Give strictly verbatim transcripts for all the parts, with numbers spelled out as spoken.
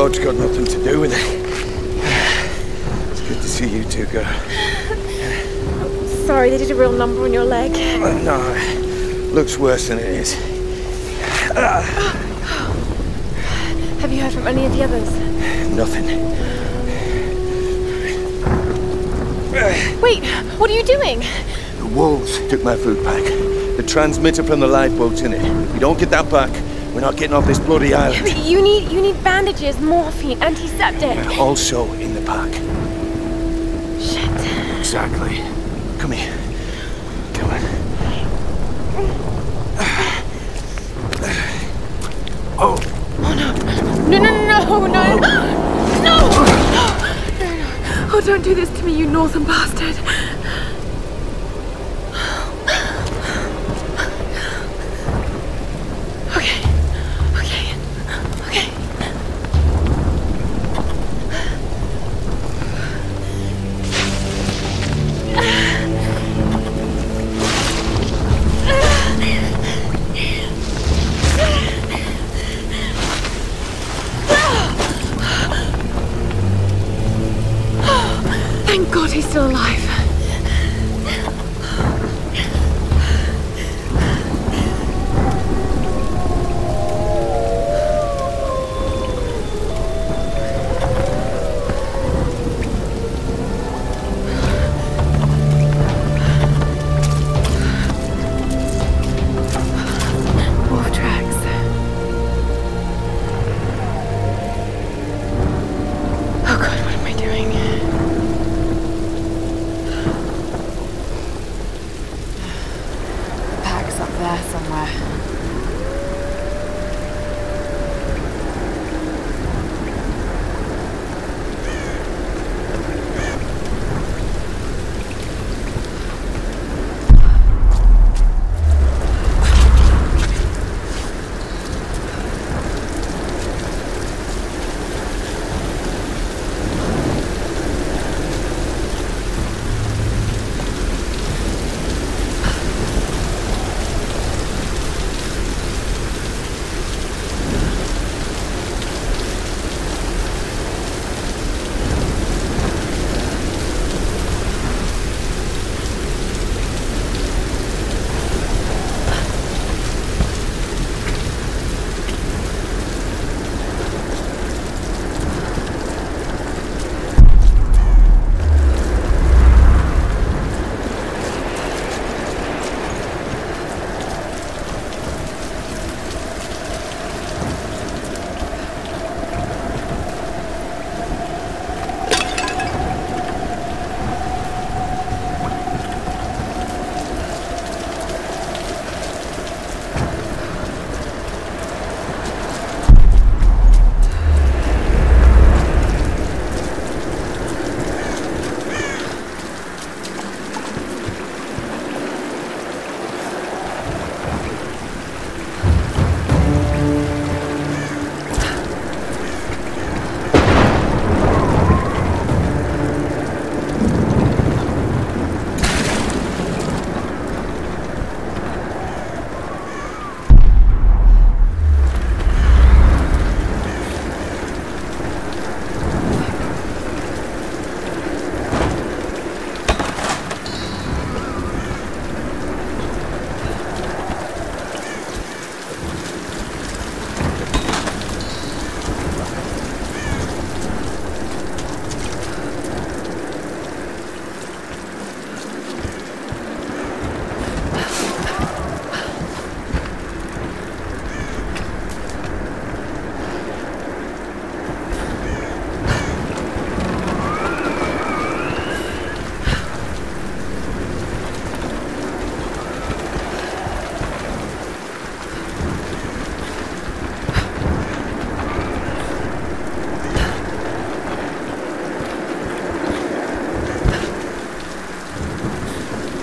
God's got nothing to do with it. It's good to see you two go. Sorry, they did a real number on your leg. Oh, no, it looks worse than it is. Uh, Have you heard from any of the others? Nothing. Wait, what are you doing? The wolves took my food pack. The transmitter from the lifeboat's in it. We don't get that back, we're not getting off this bloody island. But you need, you need bandages, morphine, antiseptic. They're also in the pack. Shit. Exactly. Come here. Come on. Oh. Oh no. No, no, no, no, no. No! No, no. Oh, don't do this to me, you northern bastard.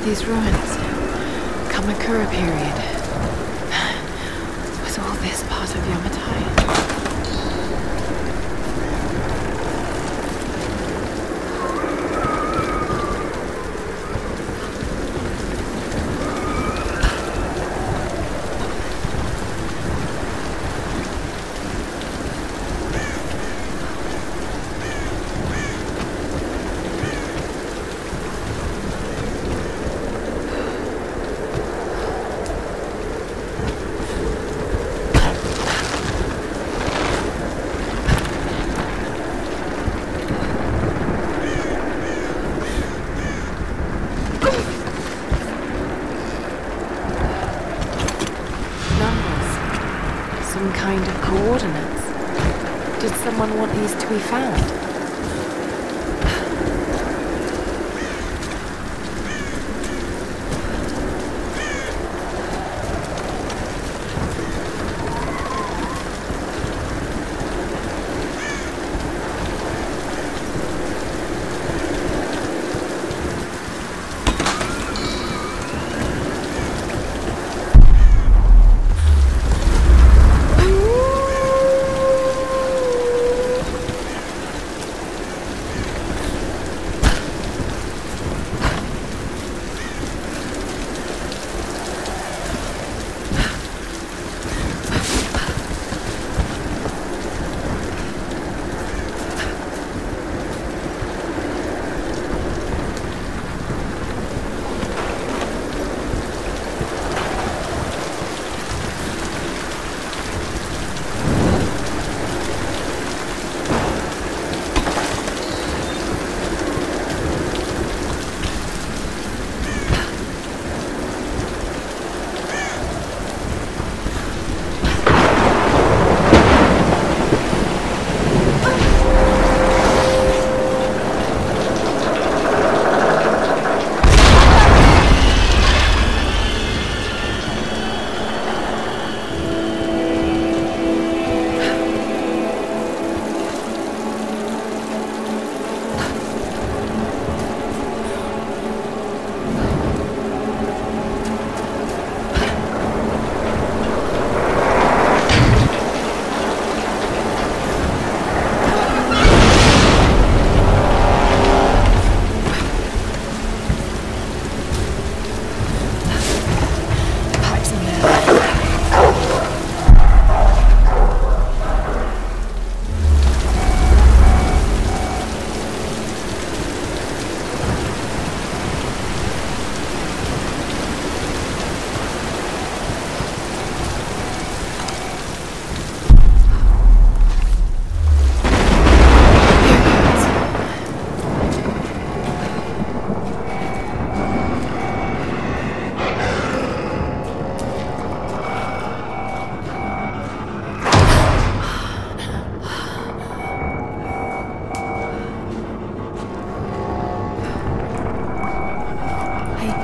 These ruins, Kamakura period. Was all this part of Yamatai? some kind of coordinates. Did someone want these to be found?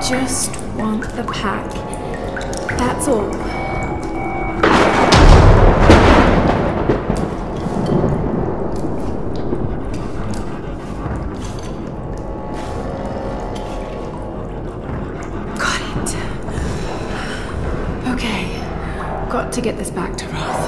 Just want the pack. That's all. Got it. Okay, got to get this back to Roth.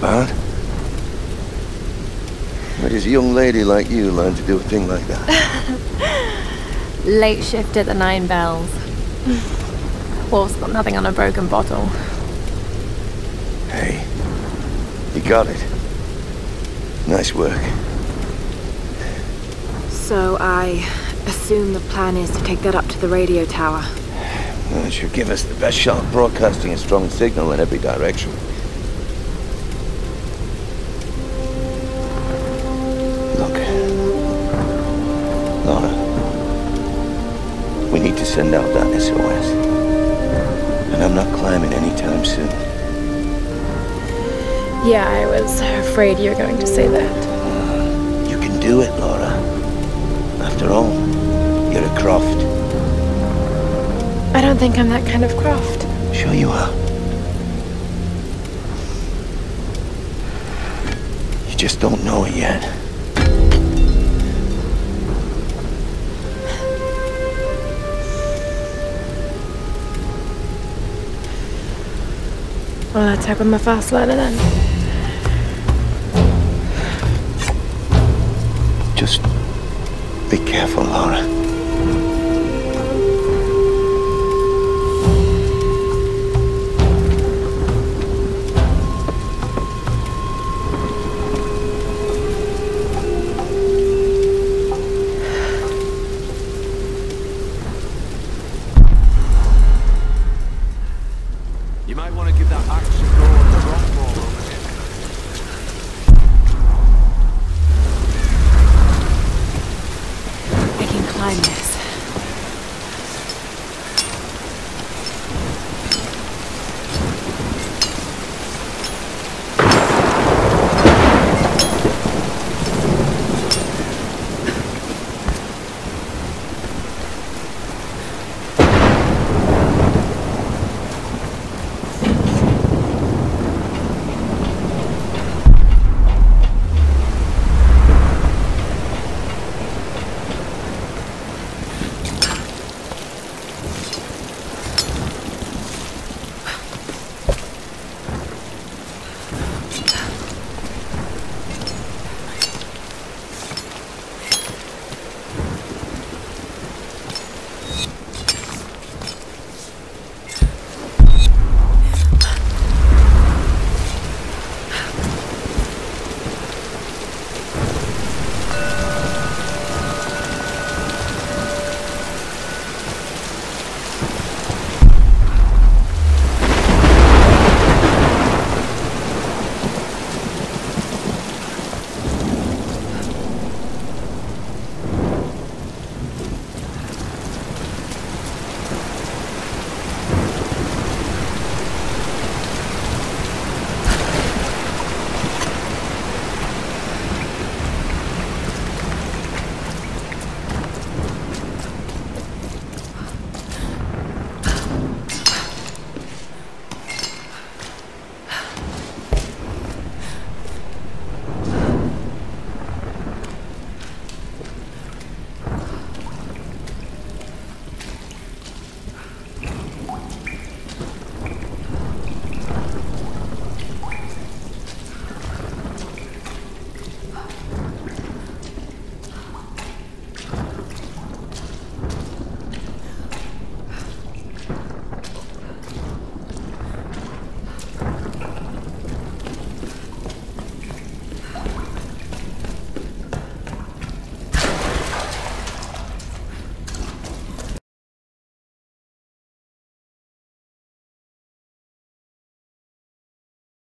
bad. What does a young lady like you learn to do a thing like that? Late shift at the Nine Bells. Wolf's got nothing on a broken bottle. Hey, you got it. Nice work. So I assume the plan is to take that up to the radio tower. That should give us the best shot of broadcasting a strong signal in every direction. Look, Lara, we need to send out that S O S, and I'm not climbing anytime soon. Yeah, I was afraid you were going to say that. You can do it, Lara. After all, you're a Croft. I don't think I'm that kind of Croft. Sure you are. You just don't know it yet. Well, let's hope I'm a fast learner then. Just be careful, Lara. You might want to give that action.